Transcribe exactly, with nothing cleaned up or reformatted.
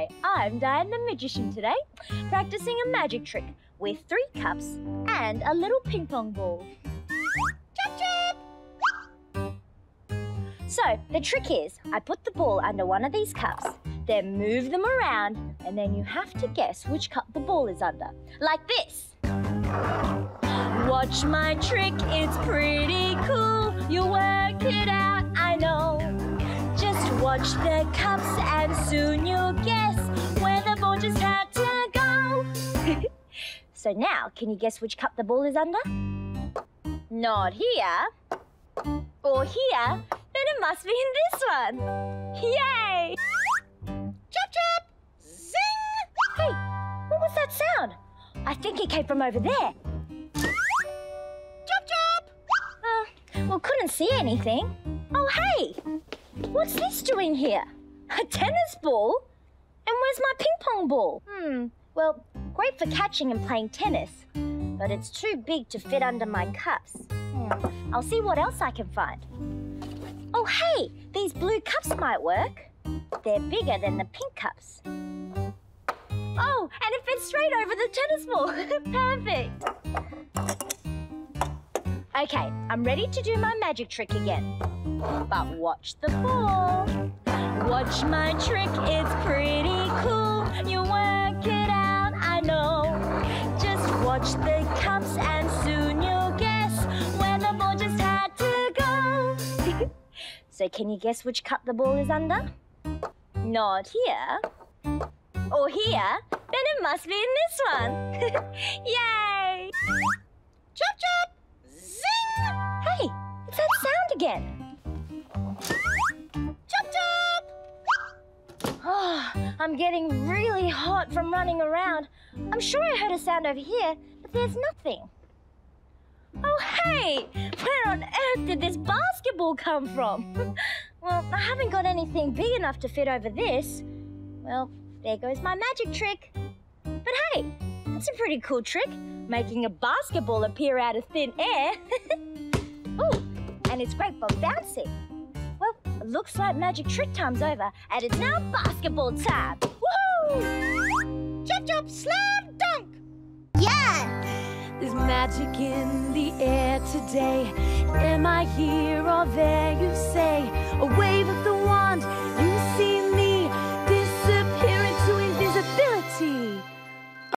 Hi, I'm Diane the Magician today, practicing a magic trick with three cups and a little ping pong ball. Chop chop! So, the trick is, I put the ball under one of these cups, then move them around, and then you have to guess which cup the ball is under. Like this. Watch my trick, it's pretty cool. You'll work it out, I know. Just watch the cups and soon you'll guess where the ball just had to go. So now, can you guess which cup the ball is under? Not here, or here, then it must be in this one. Yay! Chop chop! Zing! Hey, what was that sound? I think it came from over there. Chop chop! Uh, well, couldn't see anything. Oh, hey! What's this doing here? A tennis ball? And where's my ping pong ball? Hmm, well, great for catching and playing tennis, but it's too big to fit under my cups. Hmm. I'll see what else I can find. Oh, hey, these blue cups might work. They're bigger than the pink cups. Oh, and it fits straight over the tennis ball. Perfect. Okay, I'm ready to do my magic trick again. But watch the ball. Watch my trick, it's pretty cool. You work it out, I know. Just watch the cups and soon you'll guess where the ball just had to go. So can you guess which cup the ball is under? Not here, or here, then it must be in this one. Yay! Chop chop! Zing! Hey, it's that sound again. Chop chop! Oh, I'm getting really hot from running around. I'm sure I heard a sound over here, but there's nothing. Oh, hey! Where on earth did this basketball come from? Well, I haven't got anything big enough to fit over this. Well, there goes my magic trick. But hey, that's a pretty cool trick, making a basketball appear out of thin air. Ooh, and it's great for bouncing. Well, it looks like magic trick time's over, and it's now basketball time. Woohoo! Chop chop, slam dunk! Yeah! There's magic in the air today. Am I here or there, you say? A wave of the wand